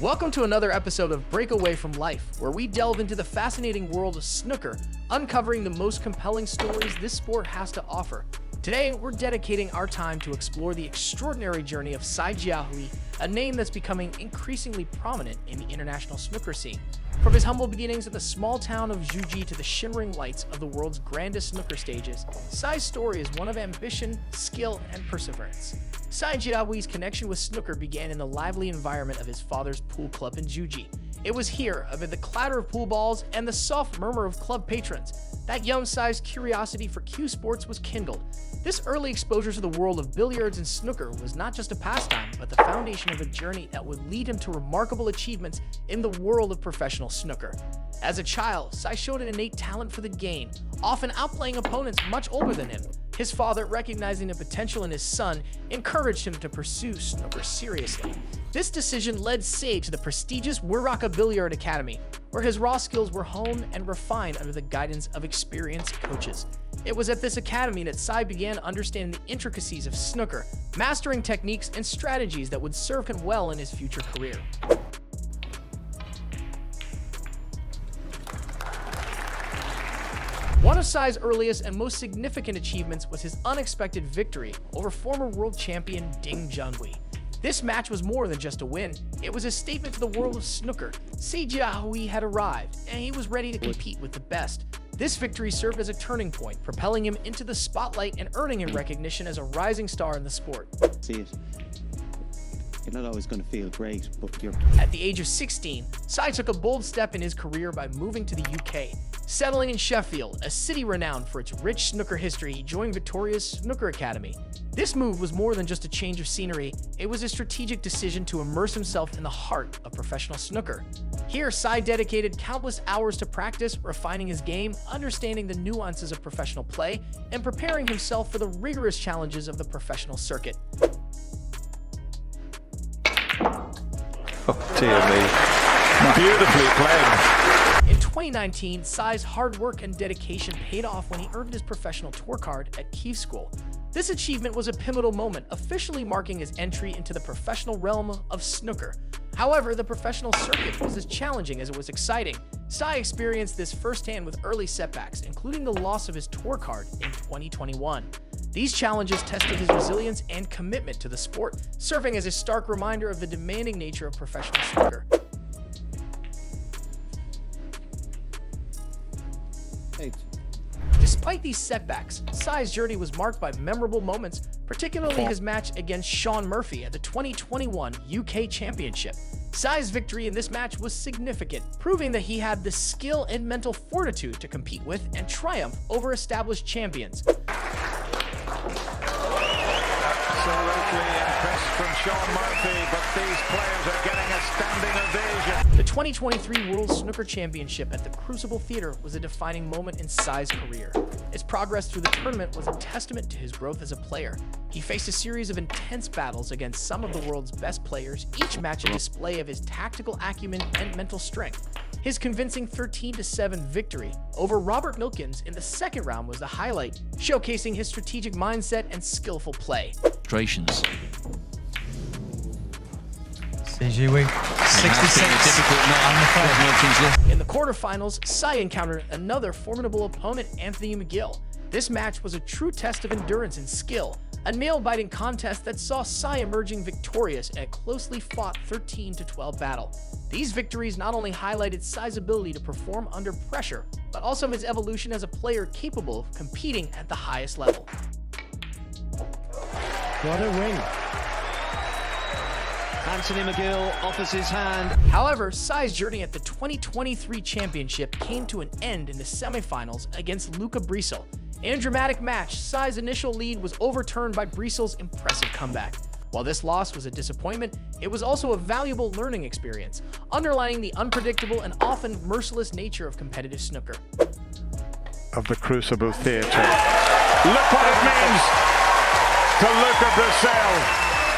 Welcome to another episode of Break Away from Life, where we delve into the fascinating world of snooker, uncovering the most compelling stories this sport has to offer. Today, we're dedicating our time to explore the extraordinary journey of Si Jiahui, a name that's becoming increasingly prominent in the international snooker scene. From his humble beginnings at the small town of Zhuji to the shimmering lights of the world's grandest snooker stages, Si's story is one of ambition, skill, and perseverance. Si Jiahui's connection with snooker began in the lively environment of his father's pool club in Zhuji. It was here, amid the clatter of pool balls and the soft murmur of club patrons, that young Si's curiosity for Q sports was kindled. This early exposure to the world of billiards and snooker was not just a pastime, but the foundation of a journey that would lead him to remarkable achievements in the world of professional snooker. As a child, Si showed an innate talent for the game, often outplaying opponents much older than him. His father, recognizing the potential in his son, encouraged him to pursue snooker seriously. This decision led Si to the prestigious Wiraka Billiard Academy, where his raw skills were honed and refined under the guidance of experienced coaches. It was at this academy that Si began understanding the intricacies of snooker, mastering techniques and strategies that would serve him well in his future career. One of Si's earliest and most significant achievements was his unexpected victory over former world champion Ding Junhui. This match was more than just a win, it was a statement to the world of snooker. Si Jiahui had arrived, and he was ready to compete with the best. This victory served as a turning point, propelling him into the spotlight and earning him recognition as a rising star in the sport. See it. You're not always going to feel great, but you're... At the age of 16, Si took a bold step in his career by moving to the UK. Settling in Sheffield, a city renowned for its rich snooker history, he joined Victoria's Snooker Academy. This move was more than just a change of scenery, it was a strategic decision to immerse himself in the heart of professional snooker. Here, Si dedicated countless hours to practice, refining his game, understanding the nuances of professional play, and preparing himself for the rigorous challenges of the professional circuit. Oh, dear me. Beautifully played. In 2019, Si's hard work and dedication paid off when he earned his professional tour card at Q School. This achievement was a pivotal moment, officially marking his entry into the professional realm of snooker. However, the professional circuit was as challenging as it was exciting. Si experienced this firsthand with early setbacks, including the loss of his tour card in 2021. These challenges tested his resilience and commitment to the sport, serving as a stark reminder of the demanding nature of professional snooker. Despite these setbacks, Si's journey was marked by memorable moments, particularly his match against Shaun Murphy at the 2021 UK Championship. Si's victory in this match was significant, proving that he had the skill and mental fortitude to compete with and triumph over established champions. From Shaun Murphy, but these players are getting a standing ovation. The 2023 World Snooker Championship at the Crucible Theatre was a defining moment in Si's career. His progress through the tournament was a testament to his growth as a player. He faced a series of intense battles against some of the world's best players, each match a display of his tactical acumen and mental strength. His convincing 13-7 victory over Robert Milkins in the second round was the highlight, showcasing his strategic mindset and skillful play. In the quarterfinals, Si encountered another formidable opponent, Anthony McGill. This match was a true test of endurance and skill, a nail-biting contest that saw Si emerging victorious in a closely fought 13-12 battle. These victories not only highlighted Si's ability to perform under pressure, but also his evolution as a player capable of competing at the highest level. What a win! Anthony McGill offers his hand. However, Si's journey at the 2023 championship came to an end in the semifinals against Luca Brecel. In a dramatic match, Si's initial lead was overturned by Brecel's impressive comeback. While this loss was a disappointment, it was also a valuable learning experience, underlining the unpredictable and often merciless nature of competitive snooker. Of the Crucible Theatre. Look what it means to Luca Brecel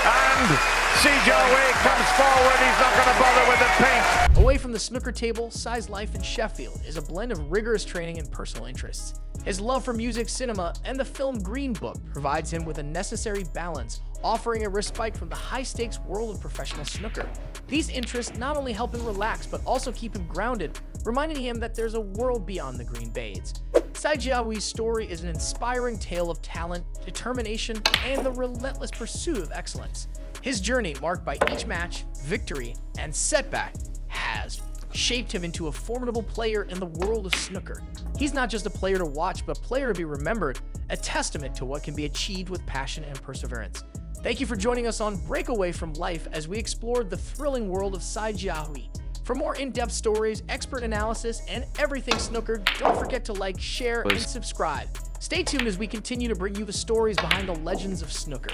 and... Si Jiahui comes forward, he's not going to bother with the pink. Away from the snooker table, Si's life in Sheffield is a blend of rigorous training and personal interests. His love for music, cinema, and the film Green Book provides him with a necessary balance, offering a wrist spike from the high-stakes world of professional snooker. These interests not only help him relax, but also keep him grounded, reminding him that there's a world beyond the green baize. Si Jiahui's story is an inspiring tale of talent, determination, and the relentless pursuit of excellence. His journey, marked by each match, victory, and setback, has shaped him into a formidable player in the world of snooker. He's not just a player to watch, but a player to be remembered, a testament to what can be achieved with passion and perseverance. Thank you for joining us on Break Away from Life as we explored the thrilling world of Si Jiahui. For more in-depth stories, expert analysis, and everything snooker, don't forget to like, share, and subscribe. Stay tuned as we continue to bring you the stories behind the legends of snooker.